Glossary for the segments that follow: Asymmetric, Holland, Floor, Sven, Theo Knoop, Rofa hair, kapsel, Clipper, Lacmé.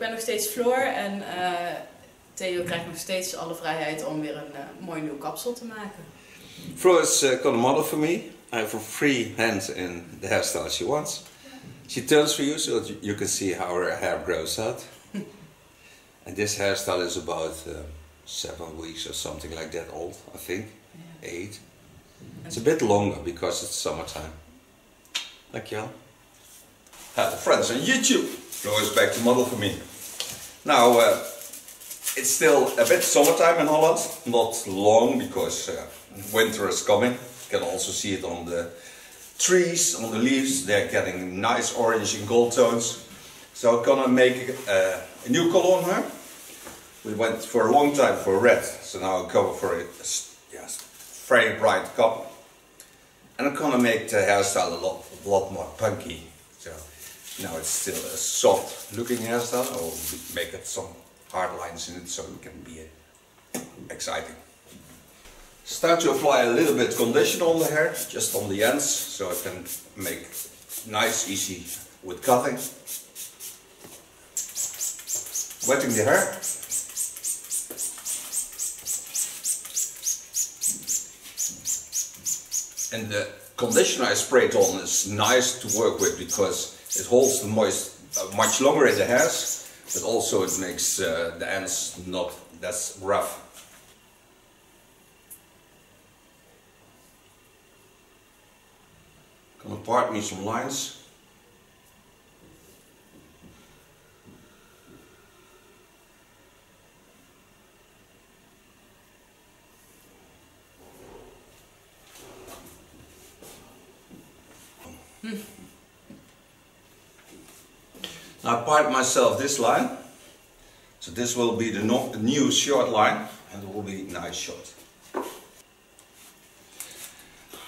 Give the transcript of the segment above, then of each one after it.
ben nog steeds Floor en Theo krijgt nog steeds alle vrijheid om weer een mooi nieuw kapsel te maken. Floor is kind of model for me. I have free hands in the hairstyle she wants. She turns for you so that you can see how her hair grows out. And this hairstyle is about 7 weeks or something like that old, I think. Yeah. 8. It's a bit longer because it's summertime. Thank you all. Hello friends on YouTube. Floor is back to model for me. Now it's still a bit summertime in Holland. Not long because winter is coming. You can also see it on the trees, on the leaves. They're getting nice orange and gold tones. So I'm gonna make a new color on her. We went for a long time for red, so now I'll go for a very bright copper. And I'm gonna make the hairstyle a lot more punky. So now it's still a soft looking hairstyle. I'll make it some hard lines in it so it can be exciting. Start to apply a little bit conditioner on the hair, just on the ends, so I can make nice, easy with cutting. Wetting the hair. And the conditioner I sprayed on is nice to work with because it holds the moist much longer in the hairs, but also it makes the ends not that rough. Gonna part me some lines. Now I part myself this line, so this will be the new short line, and it will be nice short.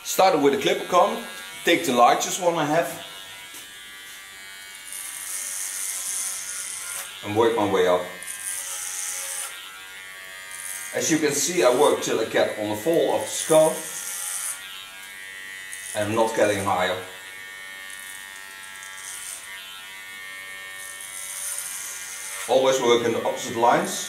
Started with a clipper comb. Take the largest one I have and work my way up. As you can see, I work till I get on the fall of the skull and I'm not getting higher. Always work in the opposite lines.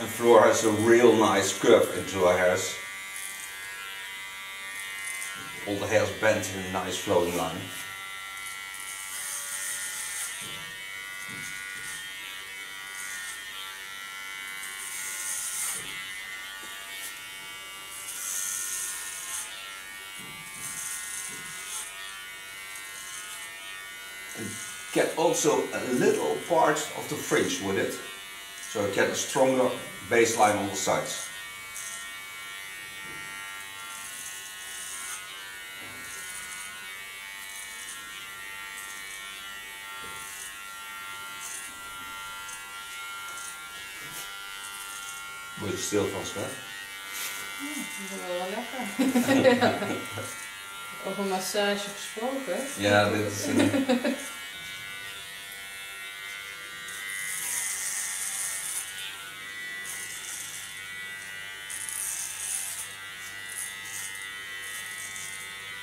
And Floor has a real nice curve into her hairs. All the hairs bent in a nice flowing line. And get also a little part of the fringe with it. So I get a stronger baseline on the sides. Word je stil van, Sven? Dat is wel lekker. Over massage gesproken. Ja, dit is een...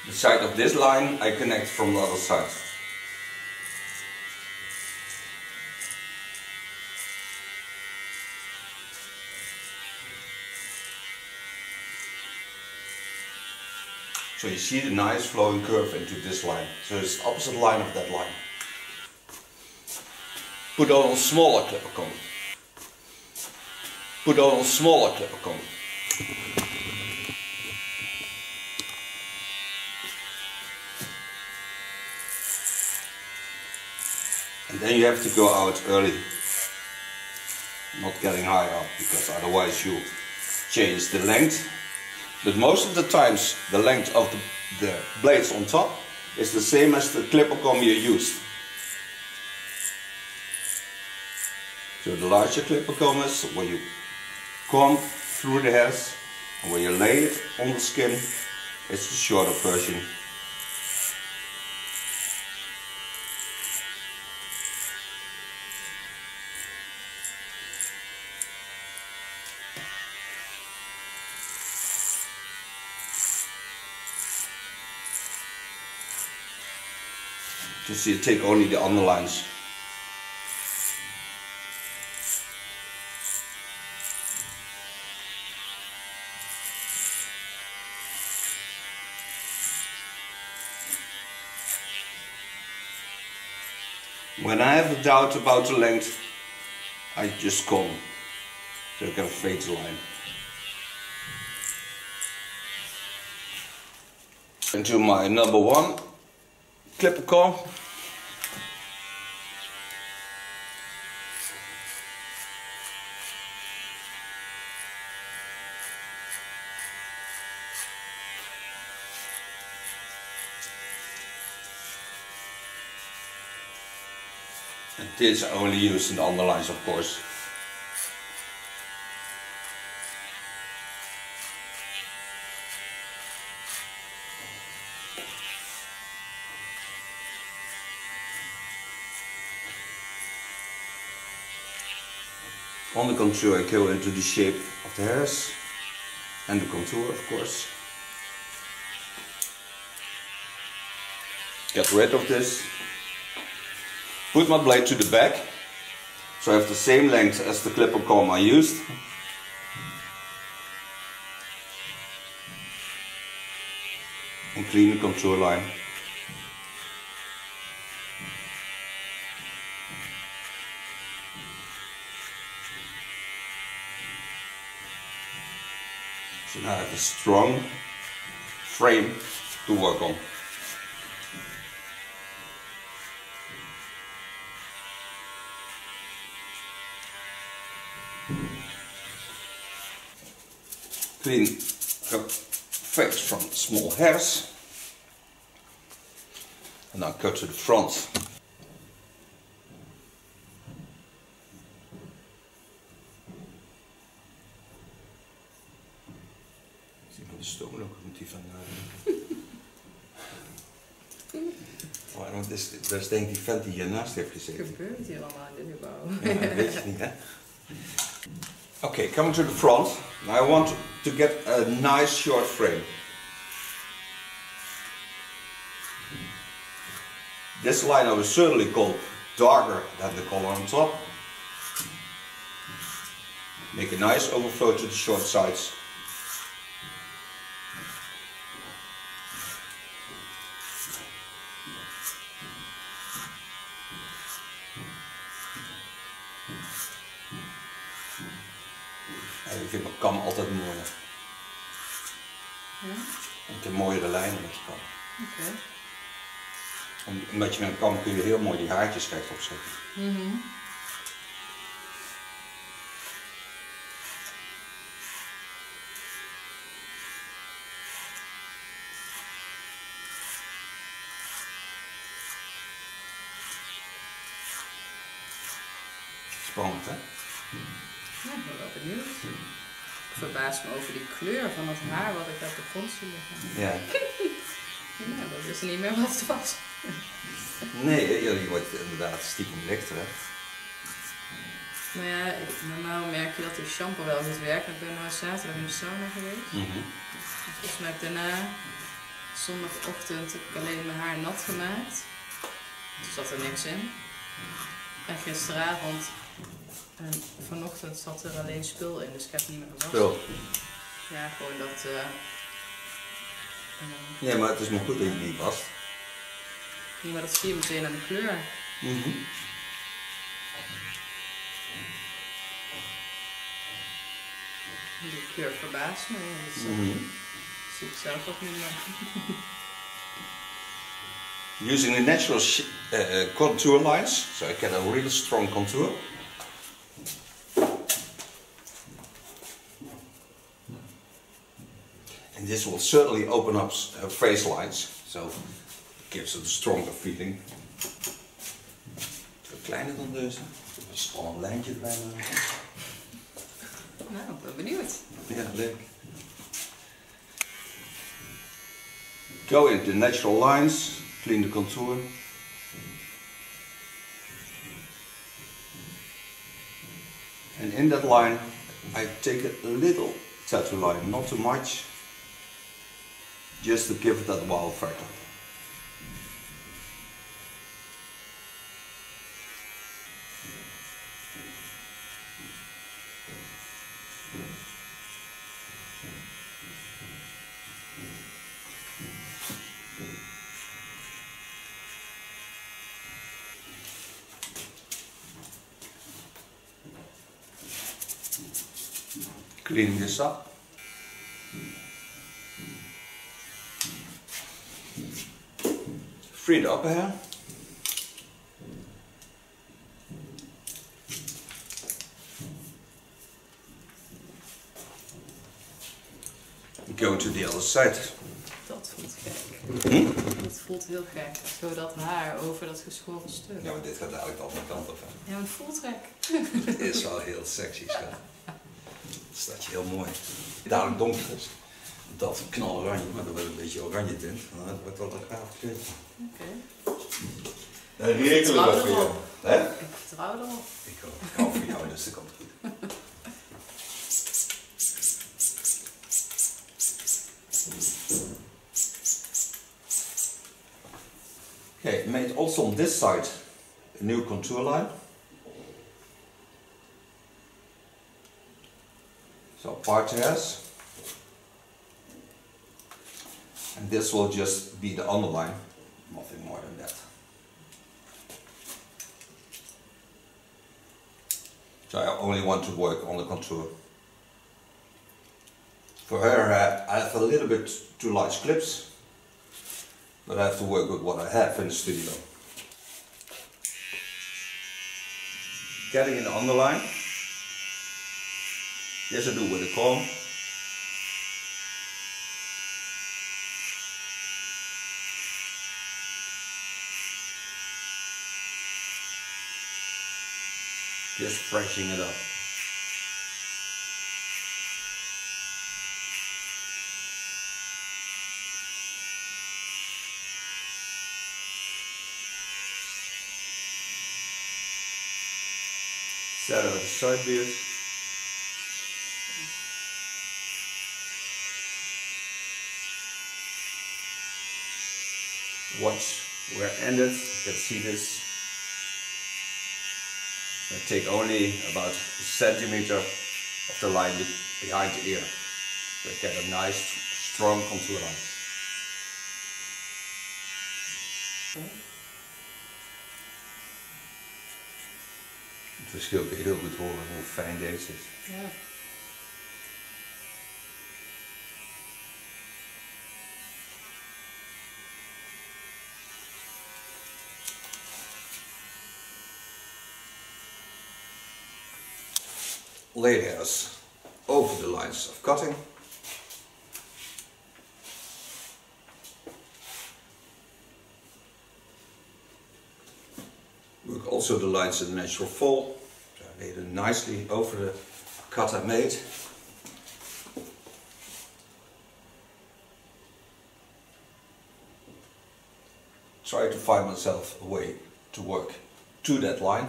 The side of this line I connect from the other side. So you see the nice flowing curve into this line. So it's the opposite line of that line. Put on a smaller clipper comb. Put on a smaller clipper comb. And then you have to go out early, not getting high up, because otherwise you change the length. But most of the times the length of the blades on top is the same as the clipper comb you used. So the larger clipper comb is where you comb through the hairs, and where you lay it on the skin, it's the shorter version. just so you take only the underlines. When I have a doubt about the length, I just comb, so I can fade the line. Into my number one clipper comb. And this I only use in the underlines, of course. On the contour I go into the shape of the hairs and the contour, of course. Get rid of this. Put my blade to the back, so I have the same length as the clipper comb I used. And clean the contour line. So now I have a strong frame to work on. Clean up face from small hairs, and now go to the front. Ik moet de stoom ook moet die van. Want dat is denk ik die vent die hiernaast heeft gezeten. Gebeurt hier allemaal in dit gebouw? Ja, dat weet je niet, hè? Okay, coming to the front. I want to get a nice short frame. This line I will certainly call darker than the color on top. Make a nice overflow to the short sides. Ik vind mijn kam altijd mooier. Ja? En de mooiere lijnen met je kam. Oké. Omdat je met een kam kun je heel mooi die haartjes krijgt opzetten. Mm-hmm. Spannend, hè? Ja, ik ben wel benieuwd. Ik verbaas me over die kleur van het haar wat ik op de grond zie liggen. Ja. Ja, dat is niet meer wat het was. Nee, je wordt inderdaad stiekem lichter, hè? Nou ja, normaal merk je dat die shampoo wel goed werkt. Ik ben nou zaterdag in de sauna geweest. Mm-hmm. Volgens mij heb ik daarna zondagochtend heb ik alleen mijn haar nat gemaakt. Dus zat er niks in. En gisteravond. En vanochtend zat er alleen spul in, dus ik heb het niet meer gewassen. Spul? Ja, gewoon dat... ja, maar het is nog goed dat je niet wast. Ja, maar dat zie je meteen aan de kleur. Mm-hmm. Die kleur verbaast me, dus dat zie ik zelf ook niet meer. Using the natural contour lines, so I get a real strong contour. And this will certainly open up face lines, so it gives it a stronger feeling. Veel kleiner dan deze. Een spannend lijntje erbij maken. Nou, ik ben benieuwd. Ja, leuk. Go into the natural lines, clean the contour. And in that line, I take a little tattoo line, not too much. Just to give it that wow factor. Clean this up. Free the upper hair. Go to the other side. Dat voelt gek. Dat voelt heel gek. Zo dat haar over dat geschoren stuk. Ja, maar dit gaat eigenlijk de andere kant op. Hè? Ja, maar het voelt gek. Het is wel heel sexy, schat. Dat staat je heel mooi. Daarom donker is. Dat knaloranje, maar dan wordt een beetje oranje tint. Dat wordt wel een gaaf kleurtje. Oké. Dan regelen we dat voor jou. Ik vertrouw erop. Ik hou van jou, dus dat komt goed. Okay, made also on this side a new contour line. So part hairs. And this will just be the underline, nothing more than that. So I only want to work on the contour. For her hair, I have a little bit too large clips, but I have to work with what I have in the studio. Getting in the underline. Yes, I do with a comb. Just freshening it up. Set it on the side beard. Watch where it ended, you can see this. I take only about a centimeter of the line behind the ear. So I get a nice strong contour line. Okay. Het verschil kun je heel goed horen hoe fijn deze is. Ja. Layers over the lines of cutting. Also the lines in the natural fall. So I laid it nicely over the cut I made. Try to find myself a way to work to that line,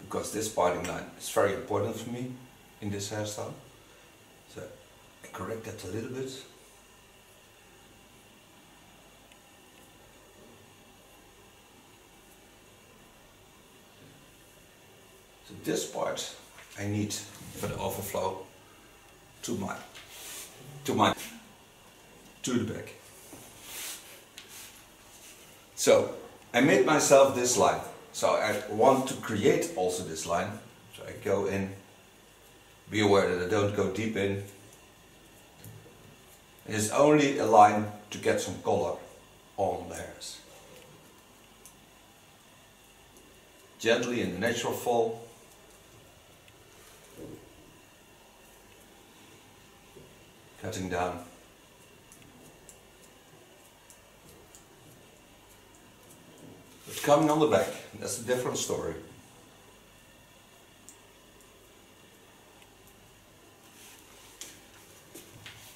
because this parting line is very important for me in this hairstyle. So I correct that a little bit. So this part I need for the overflow to the back. So I made myself this line. So I want to create also this line. So I go in, be aware that I don't go deep in. It is only a line to get some color on the hairs. Gently in the natural fall. Cutting down. But coming on the back, that's a different story.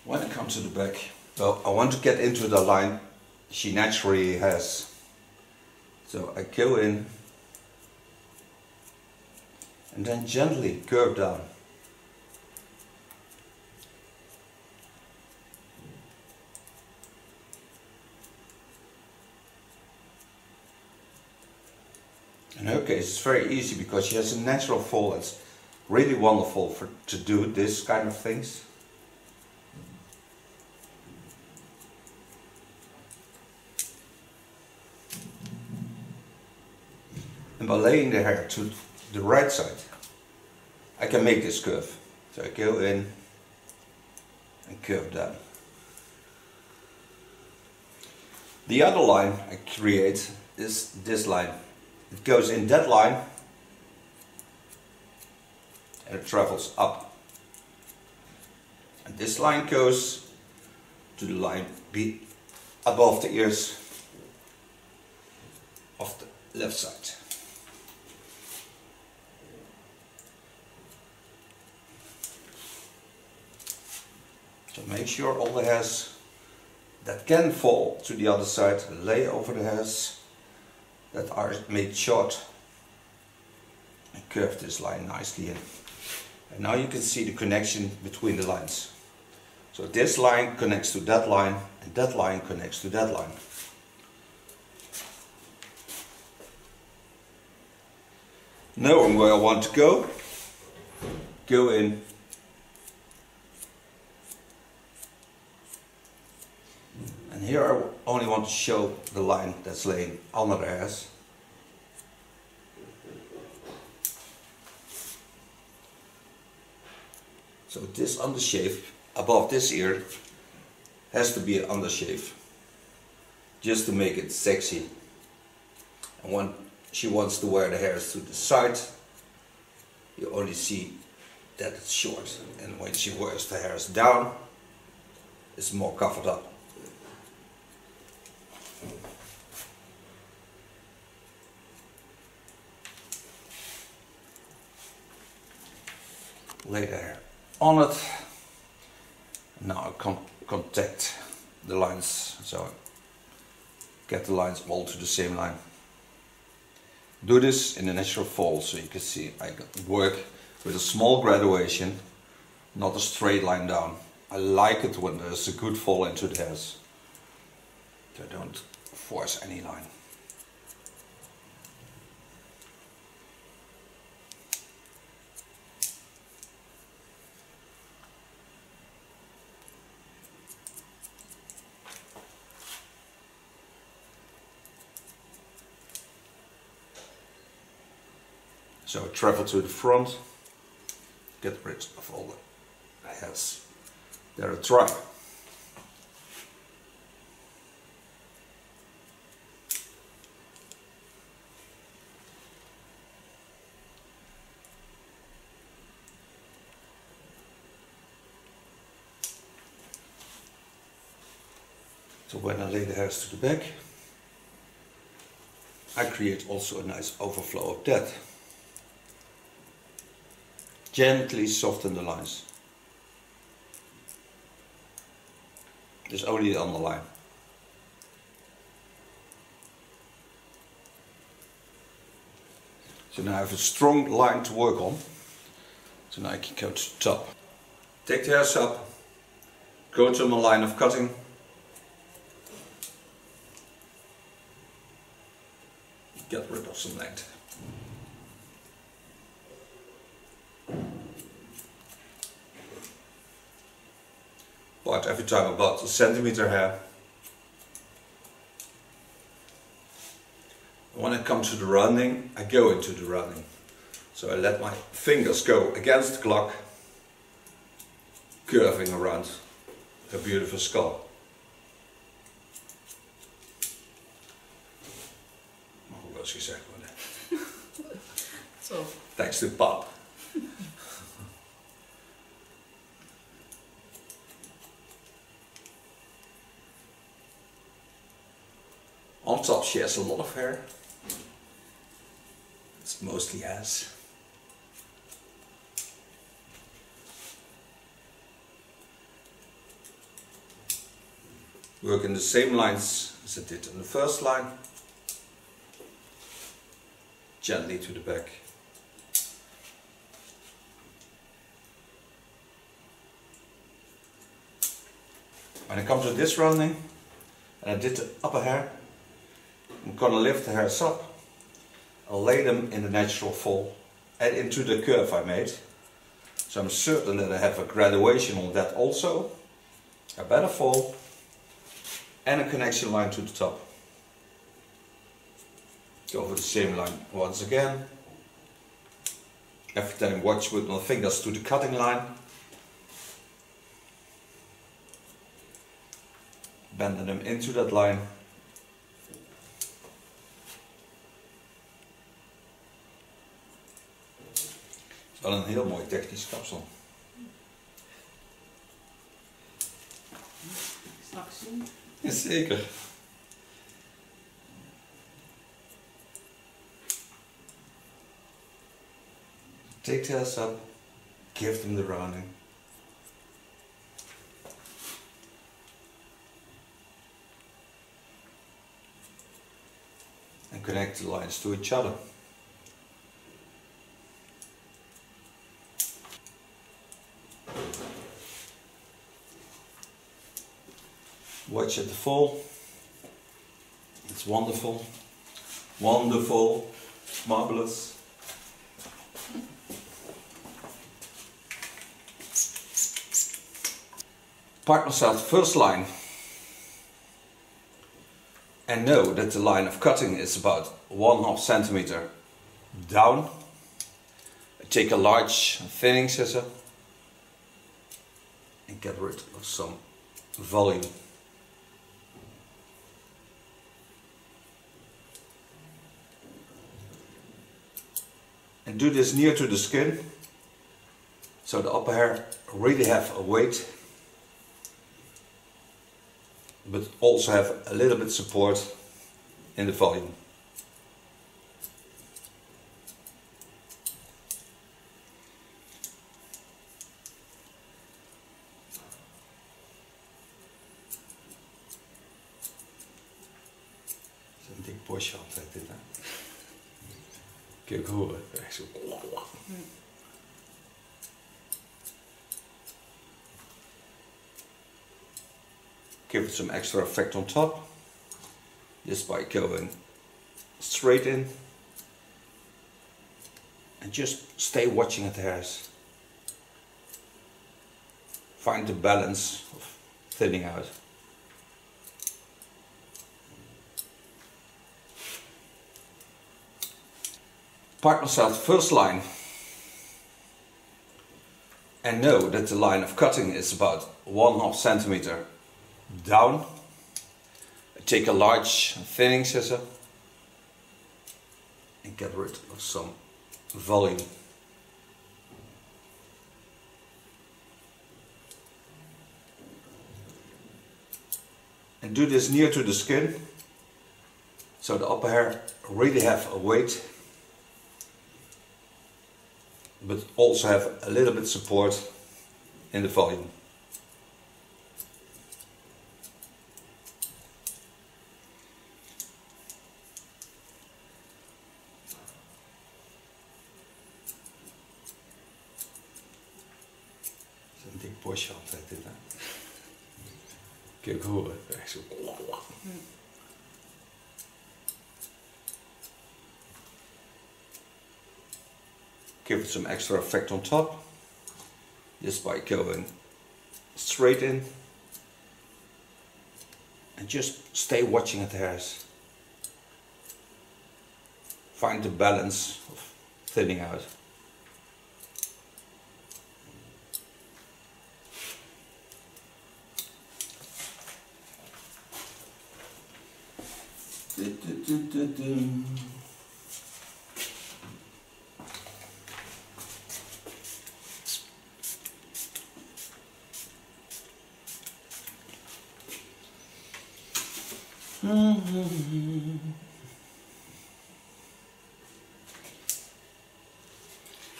When it comes to the back, well, I want to get into the line she naturally has. So I go in and then gently curve down. In her case it's very easy because she has a natural fall. It's really wonderful to do this kind of things. And by laying the hair to the right side I can make this curve. So I go in and curve down. The other line I create is this line. It goes in that line and it travels up. And this line goes to the line above the ears of the left side. So make sure all the hairs that can fall to the other side lay over the hairs that are made short, and curve this line nicely in. And now you can see the connection between the lines. So this line connects to that line, and that line connects to that line. Knowing where I want to go, go in, and here I only want to show the line that's laying under the hairs. So this undershave above this ear has to be an undershave, just to make it sexy. And when she wants to wear the hairs to the side, you only see that it's short, and when she wears the hairs down, it's more covered up. Lay the hair on it. Now I contact the lines, so get the lines all to the same line. Do this in a natural fold, so you can see I work with a small graduation, not a straight line down. I like it when there's a good fall into the hairs. So I don't force any line. So I travel to the front, get rid of all the hairs that are dry. So when I lay the hairs to the back, I create also a nice overflow of that. Gently soften the lines. There's only the underline. So now I have a strong line to work on. So now I can go to the top. Take the hairs up, go to my line of cutting. Get rid of some length. But every time about a centimeter hair. When I come to the rounding, I go into the rounding. So I let my fingers go against the clock, curving around her beautiful skull. Hoe was gezegd worden. Zo. Thanks to Pop. On top she has a lot of hair. It's mostly hairs. Work in the same lines as I did on the first line. Gently to the back. When it comes to this rounding, and I did the upper hair, I'm going to lift the hairs up and lay them in the natural fold and into the curve I made. So I'm certain that I have a graduation on that also, a better fold and a connection line to the top. Go over the same line once again, I've then watched with my fingers to the cutting line, bending them into that line. Het is wel een heel mooi technisch kapsel. Straks zien. Jazeker. Take the hairs up, give them the rounding. And connect the lines to each other. Watch it fall. It's wonderful. Wonderful. Marvelous. Partner set first line, and know that the line of cutting is about 1.5 centimeter down. Take a large thinning scissor and get rid of some volume. And do this near to the skin, so the upper hair really have a weight, but also have a little bit support in the volume. Dat is een dik bosje altijd dit, hè? Kun je ook horen. Echt zo. Give it some extra effect on top, just by going straight in, and just stay watching at the hairs. Find the balance of thinning out. Partner set first line, and know that the line of cutting is about 1.5 centimeter. Down, take a large thinning scissor and get rid of some volume. And do this near to the skin, so the upper hair really have a weight, but also have a little bit support in the volume. Een dik bosje altijd dit, hè? Kun je ook horen. Echt zo. Give it some extra effect on top, just by going straight in, and just stay watching at the hairs. Find the balance of thinning out.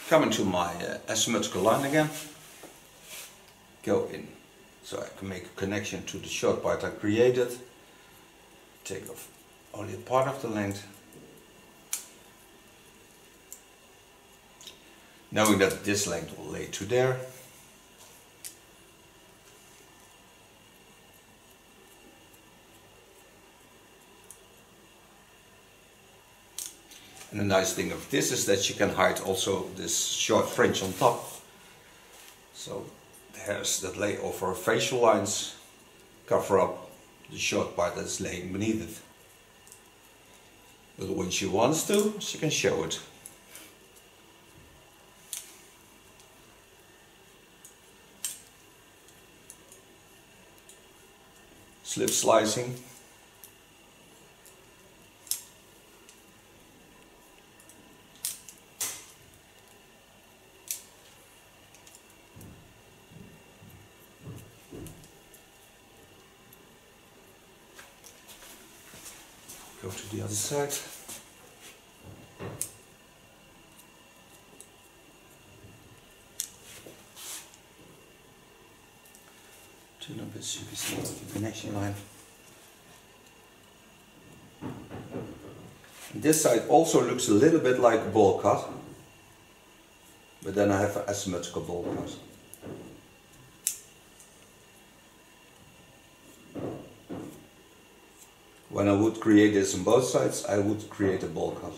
Coming to my asymmetrical line again, go in so I can make a connection to the short part I created, take off only a part of the length. Knowing that this length will lay to there. And the nice thing of this is that you can hide also this short fringe on top. So the hairs that lay over our facial lines cover up the short part that's laying beneath it. But when she wants to, she can show it. slip slicing. Go to the other side. Two numbers should be seen with the connection line. And this side also looks a little bit like a bowl cut, but then I have an asymmetrical bowl cut. When I would create this on both sides, I would create a bowl cut.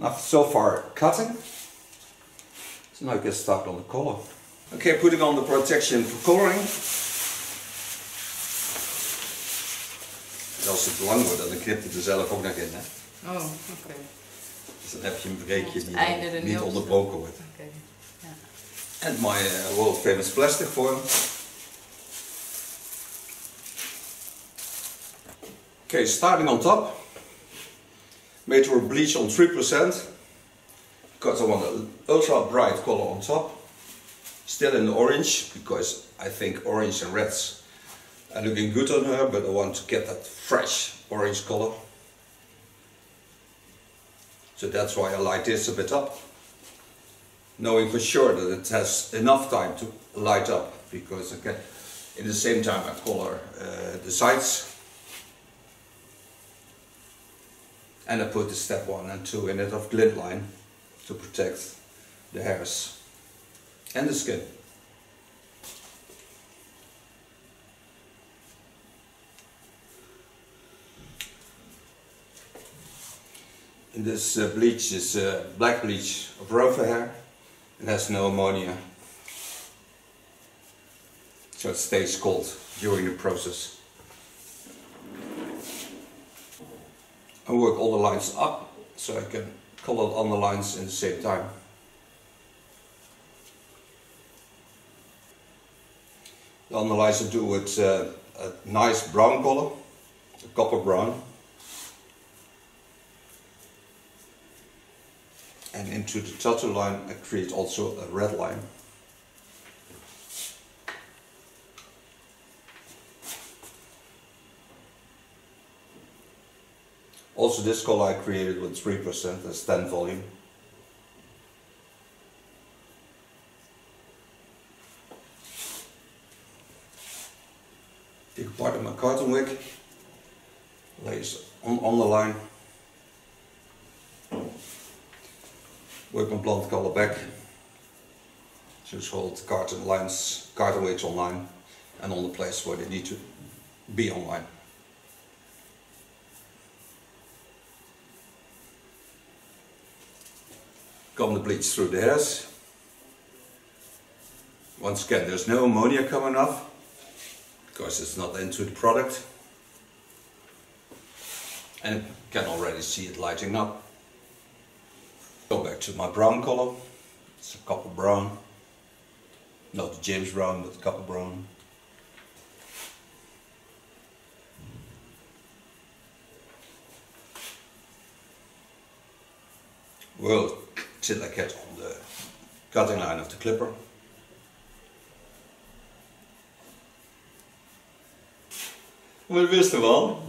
Now, so far cutting, so now I can start on the color. Okay, putting on the protection for coloring. Als het lang wordt, dan knipt het er zelf ook nog in, hè? Oh, oké. Dus dan heb je een breekje die niet onderbroken wordt. And my world famous plastic form. Okay, starting on top. Made to bleach on 3% because I want an ultra bright color on top. Still in the orange because I think orange and reds are looking good on her, but I want to get that fresh orange color. So that's why I light this a bit up. Knowing for sure that it has enough time to light up, because I can, in the same time I color the sides, and I put the step 1 and 2 in it of glint line to protect the hairs and the skin. And this bleach is black bleach of Rofa hair. It has no ammonia, so it stays cold during the process. I work all the lines up, so I can color on the lines in the same time. The underlines I do with a nice brown color, a copper brown, and into the tattoo line I create also a red line. Also this color I created with 3%, that's 10 volume. Take apart of my cotton wick, lays on the line. Work my blonde color back, just hold carton lines, carton weights online and on the place where they need to be online. Comb the bleach through the hairs. Once again, there's no ammonia coming off because it's not into the product, and you can already see it lighting up. Go back to my brown color, it's a copper brown, not the James Brown, but copper brown. Well, till I get on the cutting line of the clipper. Well, wist je wel?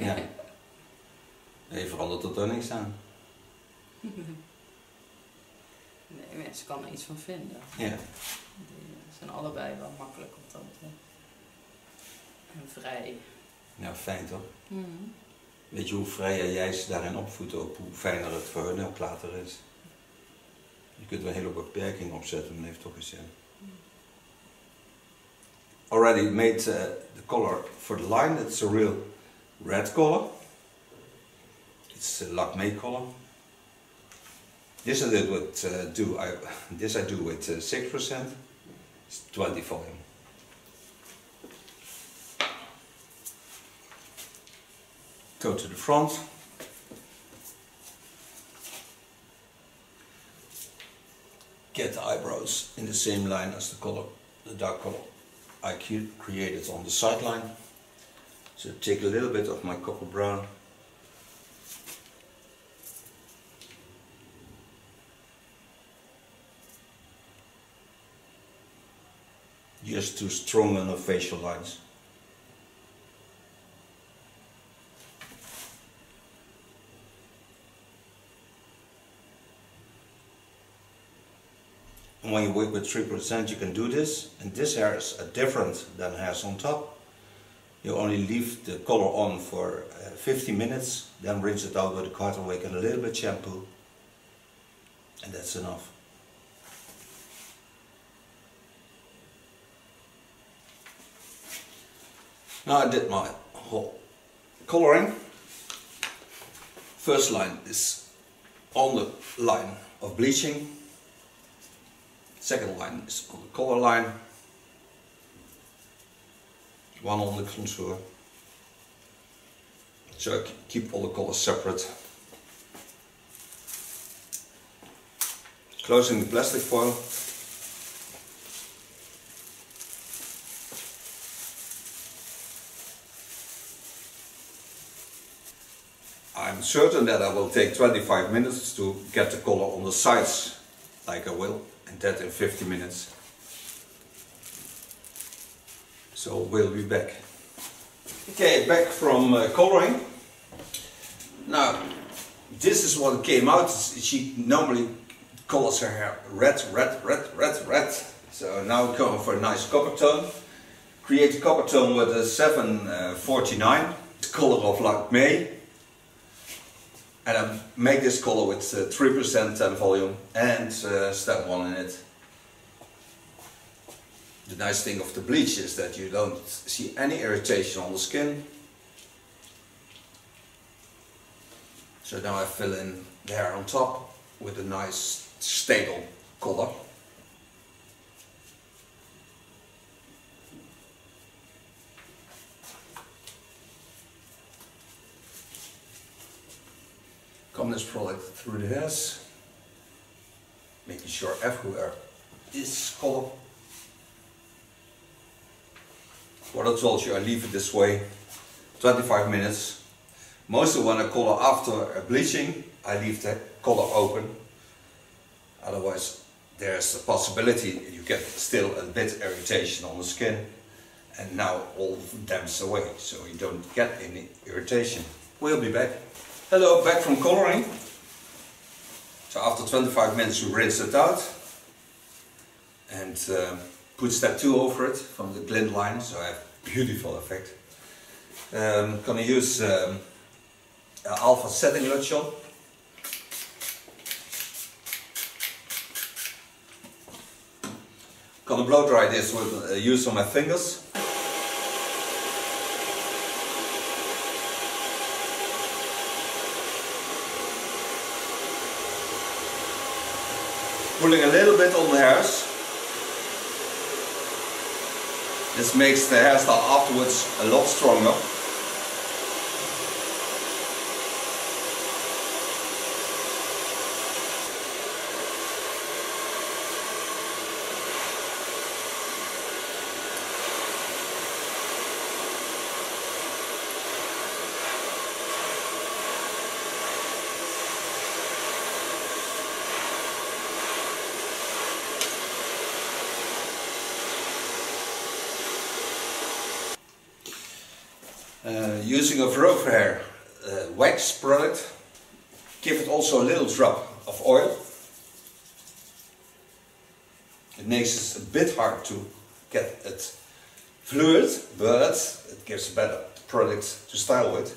Ja. Nee, verandert het er niks aan. Nee, mensen kan er iets van vinden. Ja. Die zijn allebei wel makkelijk op dat moment. En vrij. Nou, fijn toch? Mm-hmm. Weet je hoe vrijer jij ze daarin opvoedt, ook hoe fijner het voor hun ook later is. Je kunt er een hele beperking op zetten, maar dat heeft toch geen zin. Already made the color for the line, it's a real red color. It's a Lacmé color. This I did with I do with 6%. It's 20 volume. Go to the front. Get the eyebrows in the same line as the color, the dark color I created on the sideline. So take a little bit of my copper brown. Just to strengthen the facial lines. And when you work with 3%, you can do this, and this hairs are different than hairs on top. You only leave the color on for 50 minutes, then rinse it out with a cotton wick and a little bit shampoo, and that's enough. Now I did my whole coloring. First line is on the line of bleaching. Second line is on the color line, one on the contour, so I keep all the colors separate. Closing the plastic foil, I'm certain that I will take 25 minutes to get the color on the sides, like I will. And that in 50 minutes. So we'll be back. Okay, back from coloring. Now, this is what came out. She normally colors her hair red, red, red, red, red. So now going for a nice copper tone. Create a copper tone with a 749, the color of Lacmé. And I make this color with 3% volume and step 1 in it. The nice thing of the bleach is that you don't see any irritation on the skin. So now I fill in the hair on top with a nice stable color. Comb this product through the hairs, making sure everywhere is colored. What I told you, I leave it this way, 25 minutes. Mostly when I color after bleaching, I leave the color open. Otherwise, there's a possibility you get still a bit irritation on the skin. And now all damps away, so you don't get any irritation. We'll be back. Hello, back from coloring. So after 25 minutes you rinse it out and put step 2 over it from the glint line, so I have a beautiful effect. I'm going to use alpha setting lotion. Going to blow dry this with use on my fingers. Pulling a little bit on the hairs. This makes the hairstyle afterwards a lot stronger. Using a Rofa hair wax product, give it also a little drop of oil. It makes it a bit hard to get it fluid, but it gives a better product to style with.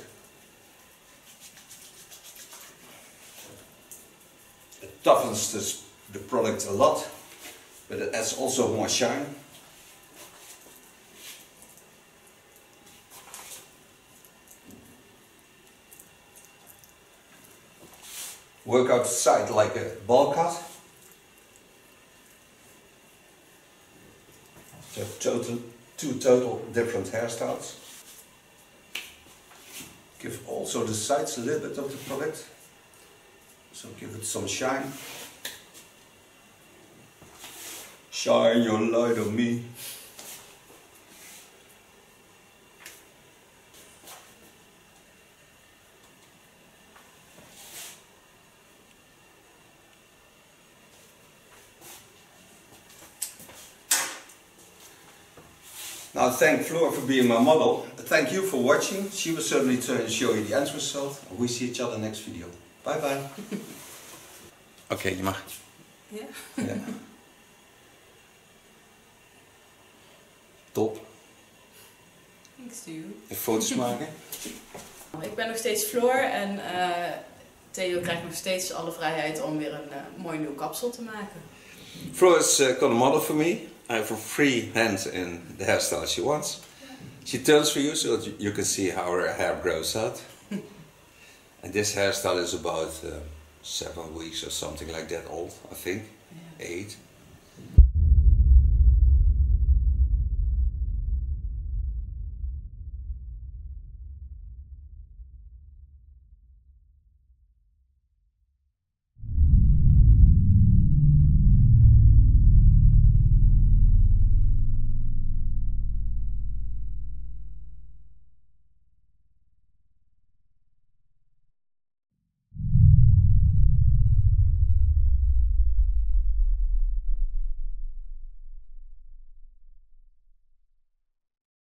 It toughens the product a lot, but it adds also more shine. work outside like a ball cut. So two total different hairstyles. Give also the sides a little bit of the product, so give it some shine. Shine your light on me. Now, thank Floor for being my model. Thank you for watching. She will certainly try to show you the end result. We see each other next video. Bye bye. Okay, you mag. Ja. Ja. Top. Ik stuur. En foto's maken. Ik ben nog steeds Floor en Theo krijgt nog steeds alle vrijheid om weer een mooi nieuw kapsel te maken. Floor is kind of model for me. I have a free hand in the hairstyle she wants. She turns for you so that you can see how her hair grows out. And this hairstyle is about 7 weeks or something like that old, I think. Yeah. 8.